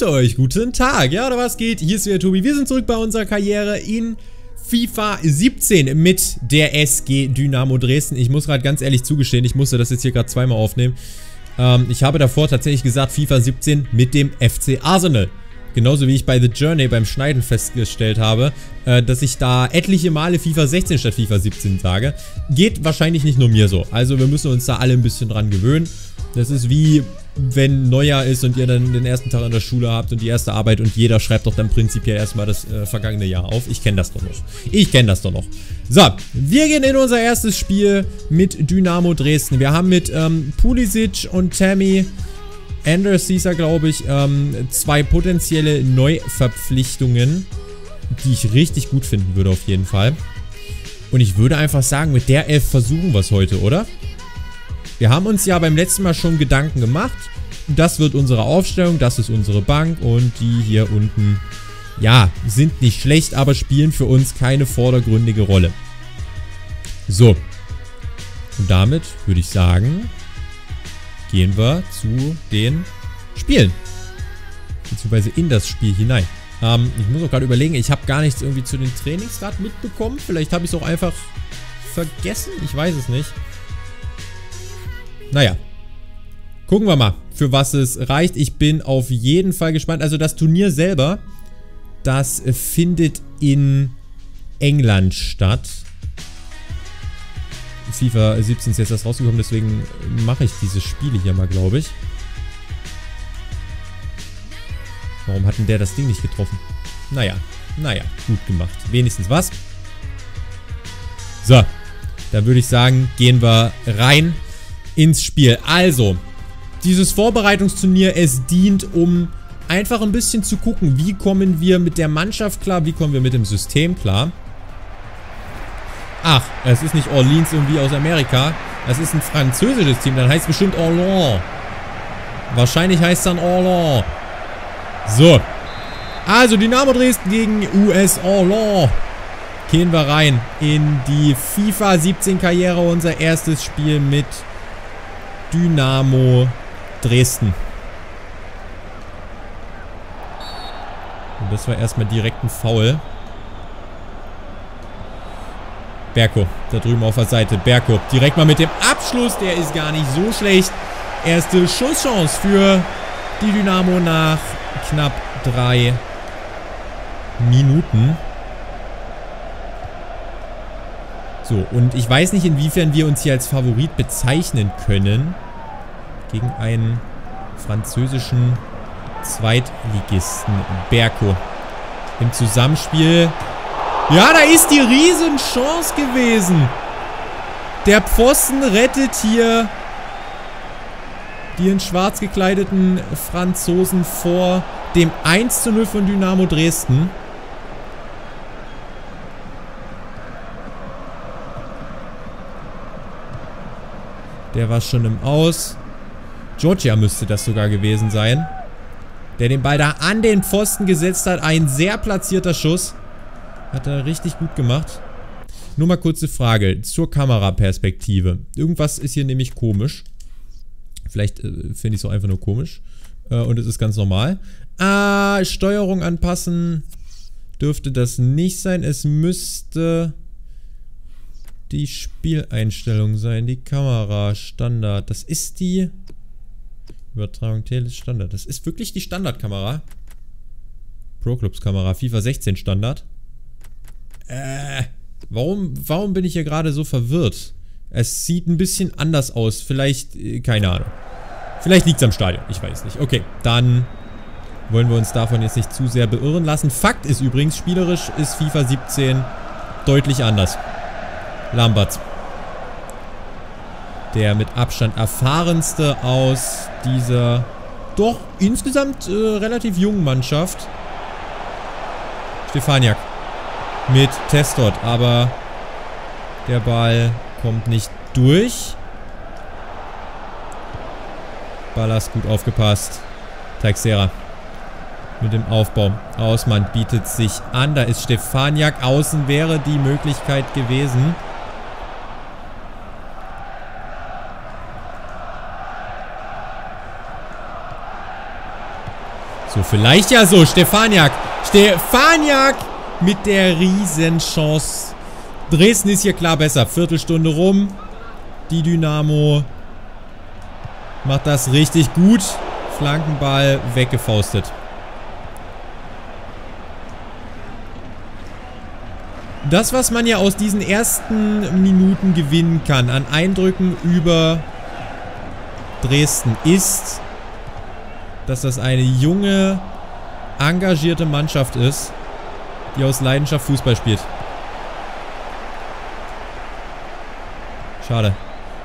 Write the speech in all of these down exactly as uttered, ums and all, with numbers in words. grüße euch, guten Tag, ja oder was geht? Hier ist wieder Tobi, wir sind zurück bei unserer Karriere in FIFA siebzehn mit der S G Dynamo Dresden. Ich muss gerade ganz ehrlich zugestehen, ich musste das jetzt hier gerade zweimal aufnehmen. Ähm, ich habe davor tatsächlich gesagt FIFA siebzehn mit dem F C Arsenal. Genauso wie ich bei The Journey beim Schneiden festgestellt habe, äh, dass ich da etliche Male FIFA sechzehn statt FIFA siebzehn sage. Geht wahrscheinlich nicht nur mir so. Also wir müssen uns da alle ein bisschen dran gewöhnen. Das ist wie, wenn Neujahr ist und ihr dann den ersten Tag in der Schule habt und die erste Arbeit und jeder schreibt doch dann prinzipiell erstmal das äh, vergangene Jahr auf. Ich kenne das doch noch. Ich kenne das doch noch. So, wir gehen in unser erstes Spiel mit Dynamo Dresden. Wir haben mit ähm, Pulisic und Tammy, Andrew Caesar, glaube ich, ähm, zwei potenzielle Neuverpflichtungen, die ich richtig gut finden würde auf jeden Fall. Und ich würde einfach sagen, mit der Elf versuchen wir es heute, oder? Wir haben uns ja beim letzten Mal schon Gedanken gemacht. Das wird unsere Aufstellung, das ist unsere Bank und die hier unten, ja, sind nicht schlecht, aber spielen für uns keine vordergründige Rolle. So. Und damit würde ich sagen, gehen wir zu den Spielen. Beziehungsweise in das Spiel hinein. Ähm, ich muss auch gerade überlegen, ich habe gar nichts irgendwie zu den Trainingsrad mitbekommen. Vielleicht habe ich es auch einfach vergessen. Ich weiß es nicht. Naja. Gucken wir mal, für was es reicht. Ich bin auf jeden Fall gespannt. Also das Turnier selber, das findet in England statt. FIFA siebzehn ist jetzt erst rausgekommen, deswegen mache ich diese Spiele hier mal, glaube ich. Warum hat denn der das Ding nicht getroffen? Naja, naja, gut gemacht. Wenigstens was. So, dann würde ich sagen, gehen wir rein ins Spiel. Also, dieses Vorbereitungsturnier, es dient, um einfach ein bisschen zu gucken, wie kommen wir mit der Mannschaft klar, wie kommen wir mit dem System klar. Ach, es ist nicht Orléans irgendwie aus Amerika. Es ist ein französisches Team. Dann heißt es bestimmt Orléans. Wahrscheinlich heißt es dann Orléans. So. Also Dynamo Dresden gegen U S Orléans. Gehen wir rein in die FIFA siebzehn Karriere. Unser erstes Spiel mit Dynamo Dresden. Und das war erstmal direkt ein Foul. Berko, da drüben auf der Seite. Berko, direkt mal mit dem Abschluss. Der ist gar nicht so schlecht. Erste Schusschance für die Dynamo nach knapp drei Minuten. So, und ich weiß nicht, inwiefern wir uns hier als Favorit bezeichnen können. Gegen einen französischen Zweitligisten. Berko im Zusammenspiel. Ja, da ist die Riesenchance gewesen. Der Pfosten rettet hier die in schwarz gekleideten Franzosen vor dem eins zu null von Dynamo Dresden. Der war schon im Aus. Georgia müsste das sogar gewesen sein, der den Ball da an den Pfosten gesetzt hat. Ein sehr platzierter Schuss. Hat er richtig gut gemacht. Nur mal kurze Frage zur Kameraperspektive. Irgendwas ist hier nämlich komisch. Vielleicht äh, finde ich es auch einfach nur komisch. Äh, und es ist ganz normal. Ah, Steuerung anpassen. Dürfte das nicht sein. Es müsste die Spieleinstellung sein. Die Kamera, Standard. Das ist die Übertragung Teles Standard. Das ist wirklich die Standardkamera. Pro Clubs Kamera. FIFA sechzehn Standard. Äh, warum, warum bin ich hier gerade so verwirrt? Es sieht ein bisschen anders aus. Vielleicht, keine Ahnung. Vielleicht liegt es am Stadion. Ich weiß nicht. Okay, dann wollen wir uns davon jetzt nicht zu sehr beirren lassen. Fakt ist übrigens, spielerisch ist FIFA siebzehn deutlich anders. Lambertz. Der mit Abstand erfahrenste aus dieser doch insgesamt äh, relativ jungen Mannschaft. Stefaniak. Mit Testort, aber der Ball kommt nicht durch. Ballas gut aufgepasst. Teixeira mit dem Aufbau. Ausmann bietet sich an. Da ist Stefaniak. Außen wäre die Möglichkeit gewesen. So, vielleicht ja so. Stefaniak. Stefaniak mit der Riesenchance. Dresden ist hier klar besser. Viertelstunde rum. Die Dynamo macht das richtig gut. Flankenball weggefaustet. Das, was man ja aus diesen ersten Minuten gewinnen kann an Eindrücken über Dresden, ist, dass das eine junge, engagierte Mannschaft ist, die aus Leidenschaft Fußball spielt. Schade.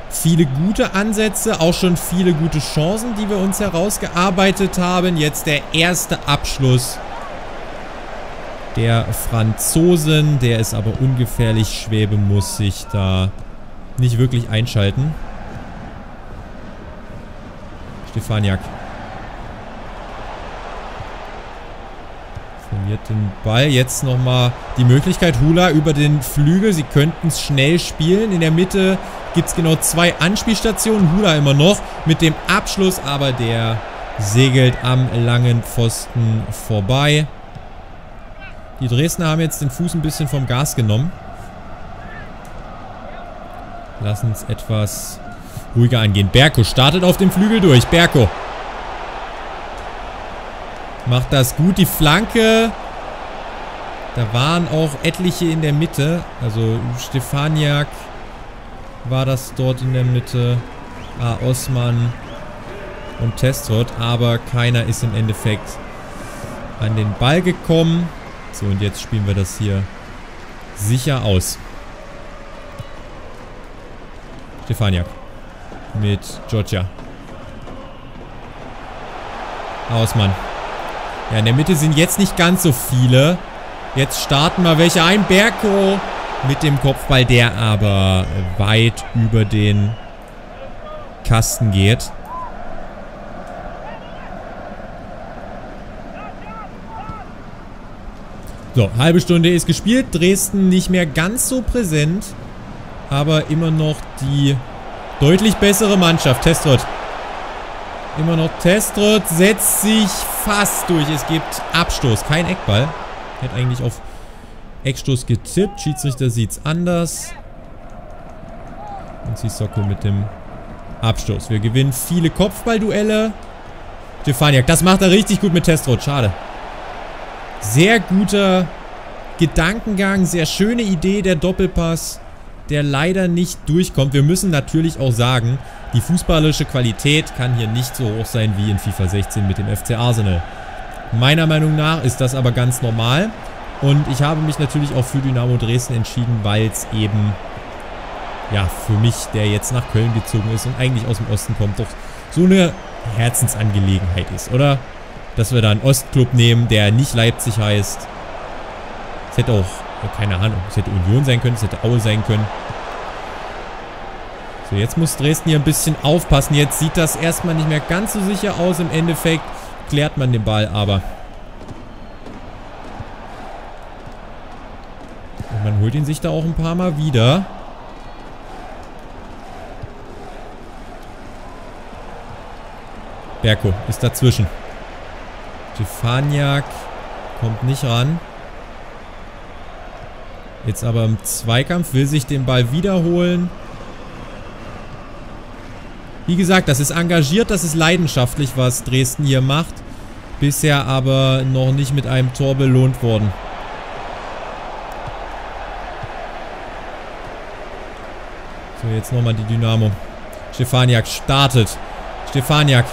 Viele gute Ansätze, auch schon viele gute Chancen, die wir uns herausgearbeitet haben. Jetzt der erste Abschluss der Franzosen. Der ist aber ungefährlich. Schwäbe muss sich da nicht wirklich einschalten. Stefaniak verliert den Ball. Jetzt nochmal die Möglichkeit. Hula über den Flügel. Sie könnten es schnell spielen. In der Mitte gibt es genau zwei Anspielstationen. Hula immer noch mit dem Abschluss, aber der segelt am langen Pfosten vorbei. Die Dresdner haben jetzt den Fuß ein bisschen vom Gas genommen. Lassen es etwas ruhiger angehen. Berko startet auf dem Flügel durch. Berko macht das gut. Die Flanke. Da waren auch etliche in der Mitte. Also Stefaniak war das dort in der Mitte. Aosman und Testort. Aber keiner ist im Endeffekt an den Ball gekommen. So, und jetzt spielen wir das hier sicher aus. Stefaniak mit Georgia. Ausmann. Ja, in der Mitte sind jetzt nicht ganz so viele. Jetzt starten wir welche ein. Berko mit dem Kopfball, der aber weit über den Kasten geht. So, halbe Stunde ist gespielt. Dresden nicht mehr ganz so präsent, aber immer noch die deutlich bessere Mannschaft. Testort. Immer noch Testort. Setzt sich fast durch. Es gibt Abstoß. Kein Eckball. Hätte eigentlich auf Eckstoß getippt. Schiedsrichter sieht es anders. Und Sissoko mit dem Abstoß. Wir gewinnen viele Kopfballduelle. Stefaniak. Das macht er richtig gut mit Testort. Schade. Sehr guter Gedankengang, sehr schöne Idee, der Doppelpass, der leider nicht durchkommt. Wir müssen natürlich auch sagen, die fußballische Qualität kann hier nicht so hoch sein wie in FIFA sechzehn mit dem F C Arsenal. Meiner Meinung nach ist das aber ganz normal. Und ich habe mich natürlich auch für Dynamo Dresden entschieden, weil es eben, ja, für mich, der jetzt nach Köln gezogen ist und eigentlich aus dem Osten kommt, doch so eine Herzensangelegenheit ist, oder? Dass wir da einen Ostklub nehmen, der nicht Leipzig heißt. Es hätte auch, keine Ahnung, es hätte Union sein können, es hätte Aue sein können. So, jetzt muss Dresden hier ein bisschen aufpassen. Jetzt sieht das erstmal nicht mehr ganz so sicher aus. Im Endeffekt klärt man den Ball aber. Und man holt ihn sich da auch ein paar Mal wieder. Berko ist dazwischen. Stefaniak kommt nicht ran. Jetzt aber im Zweikampf will sich den Ball wiederholen. Wie gesagt, das ist engagiert, das ist leidenschaftlich, was Dresden hier macht. Bisher aber noch nicht mit einem Tor belohnt worden. So, jetzt nochmal die Dynamo. Stefaniak startet. Stefaniak.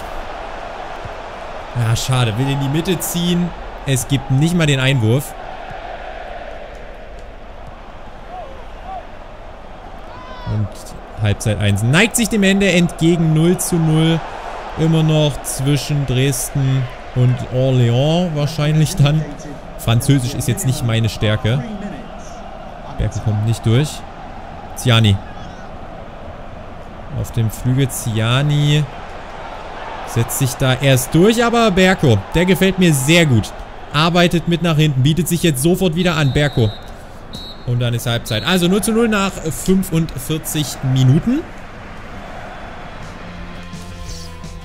Ah, schade. Will in die Mitte ziehen. Es gibt nicht mal den Einwurf. Und Halbzeit eins neigt sich dem Ende entgegen. null zu null. Immer noch zwischen Dresden und Orléans wahrscheinlich dann. Französisch ist jetzt nicht meine Stärke. Berko kommt nicht durch. Ziani. Auf dem Flügel Ziani. Setzt sich da erst durch, aber Berko, der gefällt mir sehr gut. Arbeitet mit nach hinten, bietet sich jetzt sofort wieder an, Berko. Und dann ist Halbzeit. Also null zu null nach fünfundvierzig Minuten.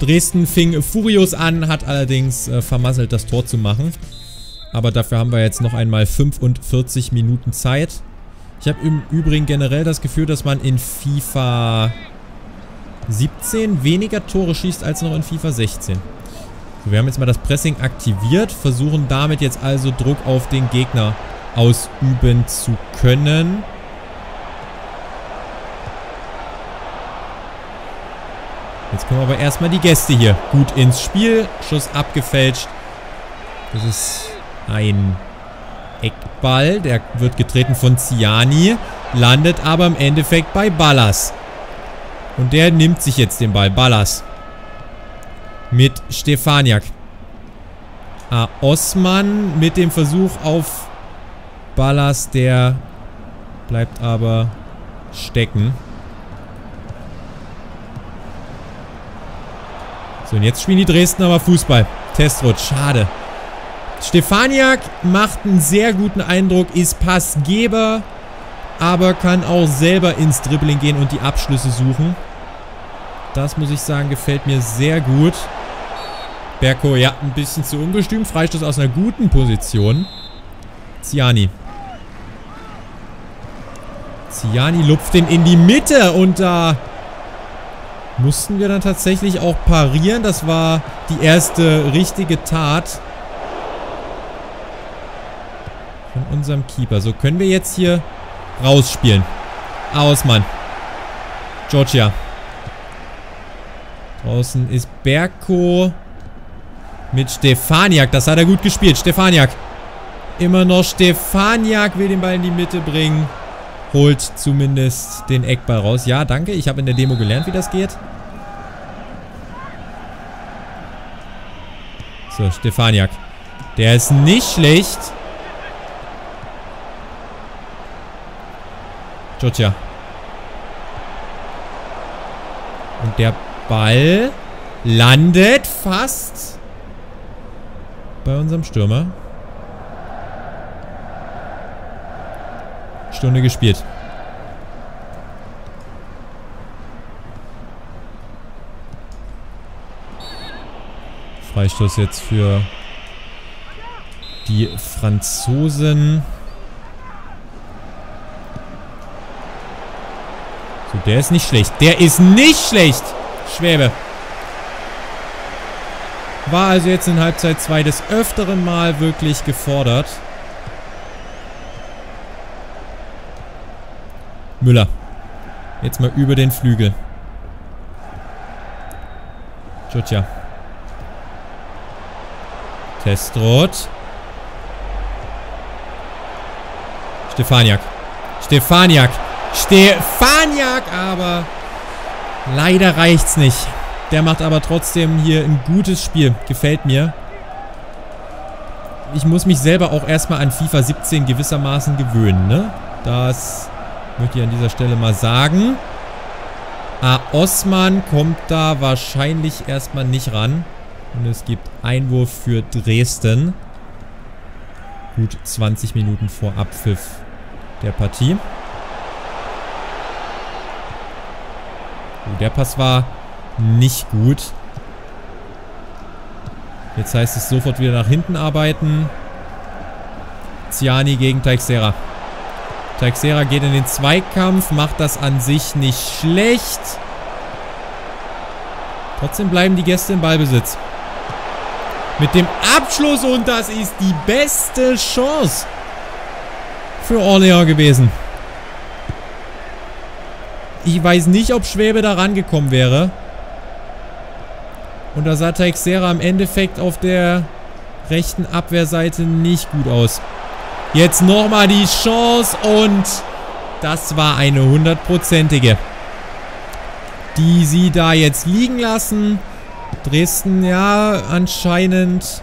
Dresden fing furios an, hat allerdings äh, vermasselt, das Tor zu machen. Aber dafür haben wir jetzt noch einmal fünfundvierzig Minuten Zeit. Ich habe im Übrigen generell das Gefühl, dass man in FIFA siebzehn weniger Tore schießt als noch in FIFA sechzehn. So, wir haben jetzt mal das Pressing aktiviert, versuchen damit jetzt also Druck auf den Gegner ausüben zu können. Jetzt kommen aber erstmal die Gäste hier gut ins Spiel. Schuss abgefälscht. Das ist ein Eckball. Der wird getreten von Ziani. Landet aber im Endeffekt bei Ballas. Und der nimmt sich jetzt den Ball. Ballas. Mit Stefaniak. Aosman mit dem Versuch auf Ballas. Der bleibt aber stecken. So, und jetzt spielen die Dresden aber Fußball. Testort, schade. Stefaniak macht einen sehr guten Eindruck, ist Passgeber, aber kann auch selber ins Dribbling gehen und die Abschlüsse suchen. Das muss ich sagen, gefällt mir sehr gut. Berko, ja, ein bisschen zu ungestüm. Freistoß aus einer guten Position. Ziani. Ziani lupft den in die Mitte und da mussten wir dann tatsächlich auch parieren. Das war die erste richtige Tat von unserem Keeper. So, können wir jetzt hier rausspielen. Ausmann. Georgia. Draußen ist Berko mit Stefaniak. Das hat er gut gespielt. Stefaniak. Immer noch Stefaniak will den Ball in die Mitte bringen. Holt zumindest den Eckball raus. Ja, danke. Ich habe in der Demo gelernt, wie das geht. So, Stefaniak. Der ist nicht schlecht. Georgia. Und der Ball landet fast bei unserem Stürmer. Stunde gespielt. Freistoß jetzt für die Franzosen. So, der ist nicht schlecht. Der ist nicht schlecht. Schwäbe. War also jetzt in Halbzeit zwei des öfteren Mal wirklich gefordert. Müller. Jetzt mal über den Flügel. Chucha. Testrot. Stefaniak. Stefaniak. Stefaniak, aber leider reicht's nicht. Der macht aber trotzdem hier ein gutes Spiel. Gefällt mir. Ich muss mich selber auch erstmal an FIFA siebzehn gewissermaßen gewöhnen, ne? Das möchte ich an dieser Stelle mal sagen. Aosman kommt da wahrscheinlich erstmal nicht ran. Und es gibt Einwurf für Dresden. Gut zwanzig Minuten vor Abpfiff der Partie. Der Pass war nicht gut. Jetzt heißt es sofort wieder nach hinten arbeiten. Ziani gegen Teixeira. Teixeira geht in den Zweikampf, macht das an sich nicht schlecht. Trotzdem bleiben die Gäste im Ballbesitz. Mit dem Abschluss und das ist die beste Chance für Orléans gewesen. Ich weiß nicht, ob Schwäbe da rangekommen wäre. Und da sah Teixeira im Endeffekt auf der rechten Abwehrseite nicht gut aus. Jetzt nochmal die Chance und das war eine hundertprozentige. Die sie da jetzt liegen lassen. Dresden, ja, anscheinend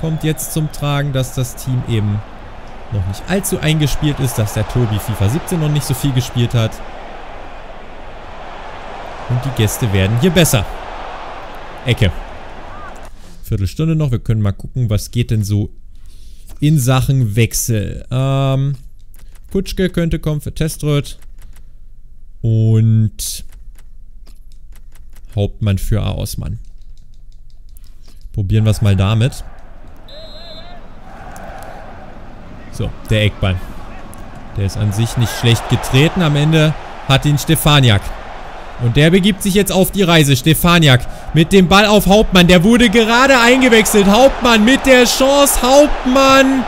kommt jetzt zum Tragen, dass das Team eben noch nicht allzu eingespielt ist, dass der Tobi FIFA siebzehn noch nicht so viel gespielt hat. Und die Gäste werden hier besser. Ecke. Viertelstunde noch, wir können mal gucken, was geht denn so in Sachen Wechsel. Ähm, Kutschke könnte kommen für Teströth. Und Hauptmann für Aosman. Probieren wir es mal damit. So, der Eckball. Der ist an sich nicht schlecht getreten. Am Ende hat ihn Stefaniak. Und der begibt sich jetzt auf die Reise. Stefaniak mit dem Ball auf Hauptmann. Der wurde gerade eingewechselt. Hauptmann mit der Chance. Hauptmann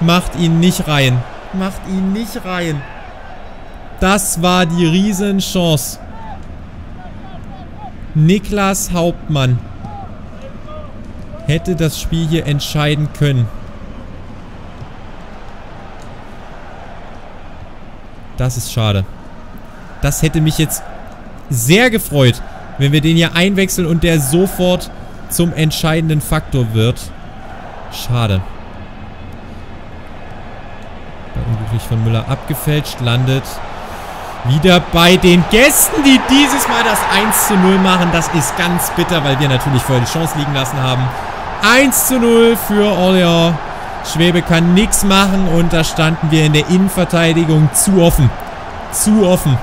macht ihn nicht rein. Macht ihn nicht rein. Das war die Riesenchance. Niklas Hauptmann hätte das Spiel hier entscheiden können. Das ist schade. Das hätte mich jetzt sehr gefreut, wenn wir den hier einwechseln und der sofort zum entscheidenden Faktor wird. Schade. Unglücklich von Müller abgefälscht, landet wieder bei den Gästen, die dieses Mal das eins zu null machen. Das ist ganz bitter, weil wir natürlich vorher die Chance liegen lassen haben. eins zu null für Orléans. Schwäbe kann nichts machen und da standen wir in der Innenverteidigung zu offen. Zu offen.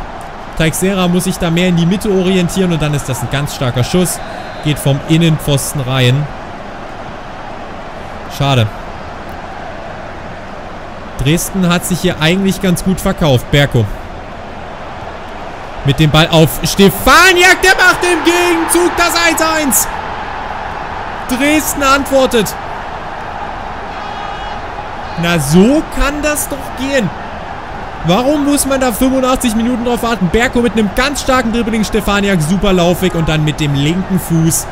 Teixeira muss sich da mehr in die Mitte orientieren und dann ist das ein ganz starker Schuss. Geht vom Innenpfosten rein. Schade. Dresden hat sich hier eigentlich ganz gut verkauft. Berko. Mit dem Ball auf Stefaniak. Der macht im Gegenzug das eins zu eins. Dresden antwortet. Na, so kann das doch gehen. Warum muss man da fünfundachtzig Minuten drauf warten? Berko mit einem ganz starken Dribbling. Stefaniak super laufig und dann mit dem linken Fuß.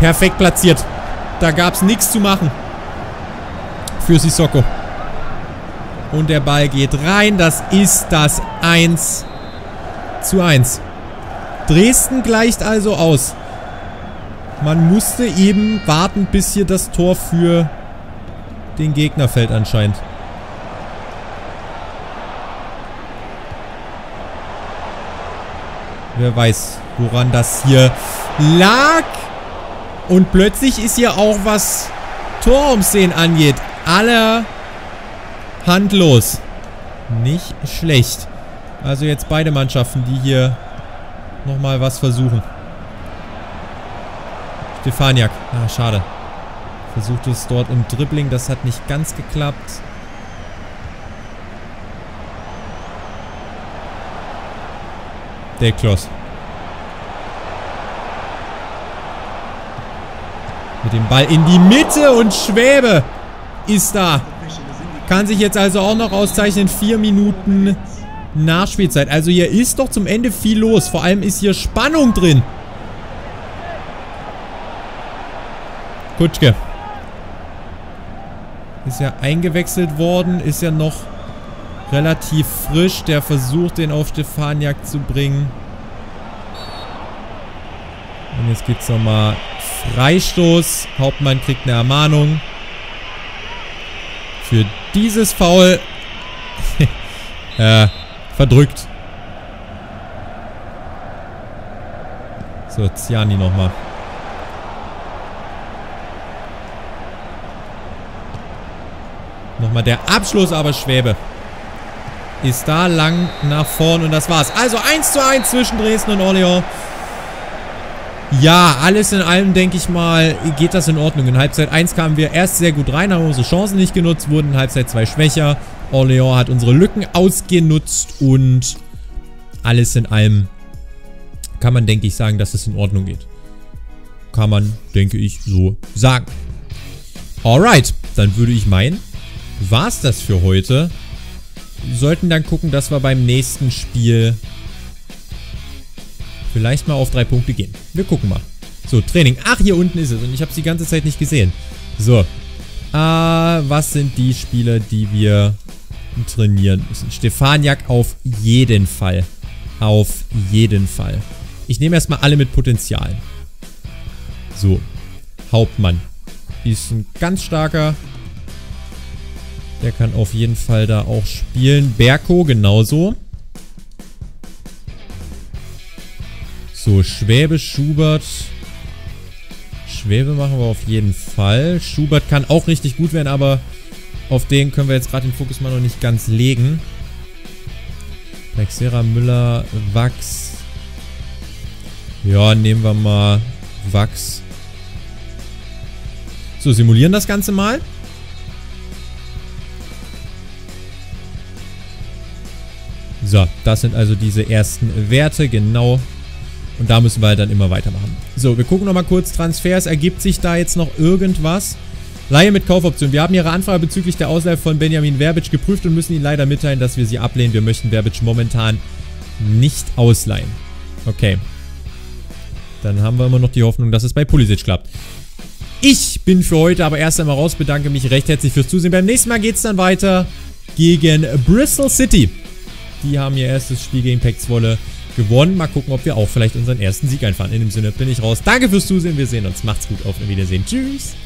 Perfekt platziert. Da gab es nichts zu machen. Für Sissoko. Und der Ball geht rein. Das ist das eins zu eins. Dresden gleicht also aus. Man musste eben warten, bis hier das Tor für den Gegner fällt anscheinend. Wer weiß, woran das hier lag. Und plötzlich ist hier auch, was Torumsehen angeht, allerhand los. Nicht schlecht. Also jetzt beide Mannschaften, die hier nochmal was versuchen. Stefaniak. Ah, schade. Versucht es dort im Dribbling. Das hat nicht ganz geklappt. Der Kloss. Mit dem Ball in die Mitte und Schwäbe ist da. Kann sich jetzt also auch noch auszeichnen. Vier Minuten Nachspielzeit. Also hier ist doch zum Ende viel los. Vor allem ist hier Spannung drin. Kutschke. Ist ja eingewechselt worden. Ist ja noch relativ frisch. Der versucht, den auf Stefaniak zu bringen. Und jetzt gibt es nochmal Freistoß. Hauptmann kriegt eine Ermahnung. Für dieses Foul äh, verdrückt. So, Ziani nochmal. Nochmal der Abschluss, aber Schwäbe ist da lang nach vorn und das war's. Also eins zu eins zwischen Dresden und Orléans. Ja, alles in allem, denke ich mal, geht das in Ordnung. In Halbzeit eins kamen wir erst sehr gut rein, haben unsere Chancen nicht genutzt, wurden in Halbzeit zwei schwächer. Orléans hat unsere Lücken ausgenutzt und alles in allem kann man, denke ich, sagen, dass es in Ordnung geht. Kann man, denke ich, so sagen. Alright, dann würde ich meinen, war's das für heute. Wir sollten dann gucken, dass wir beim nächsten Spiel vielleicht mal auf drei Punkte gehen. Wir gucken mal. So, Training. Ach, hier unten ist es und ich habe es die ganze Zeit nicht gesehen. So. Äh, was sind die Spieler, die wir trainieren müssen? Stefaniak auf jeden Fall. Auf jeden Fall. Ich nehme erstmal alle mit Potenzial. So. Hauptmann. Ist ein ganz starker. Der kann auf jeden Fall da auch spielen. Berko genauso. So, Schwäbe, Schubert. Schwäbe machen wir auf jeden Fall. Schubert kann auch richtig gut werden, aber auf den können wir jetzt gerade den Fokus mal noch nicht ganz legen. Lexera, Müller, Wachs. Ja, nehmen wir mal Wachs. So, simulieren das Ganze mal. So, das sind also diese ersten Werte, genau. Und da müssen wir halt dann immer weitermachen. So, wir gucken nochmal kurz Transfers. Ergibt sich da jetzt noch irgendwas? Leihe mit Kaufoption. Wir haben Ihre Anfrage bezüglich der Ausleihe von Benjamin Verbič geprüft und müssen Ihnen leider mitteilen, dass wir sie ablehnen. Wir möchten Verbič momentan nicht ausleihen. Okay. Dann haben wir immer noch die Hoffnung, dass es bei Pulisic klappt. Ich bin für heute aber erst einmal raus. Bedanke mich recht herzlich fürs Zusehen. Beim nächsten Mal geht es dann weiter gegen Bristol City. Die haben ihr erstes Spiel gegen P E C Zwolle gewonnen. Mal gucken, ob wir auch vielleicht unseren ersten Sieg einfahren. In dem Sinne bin ich raus. Danke fürs Zusehen. Wir sehen uns. Macht's gut. Auf Wiedersehen. Tschüss.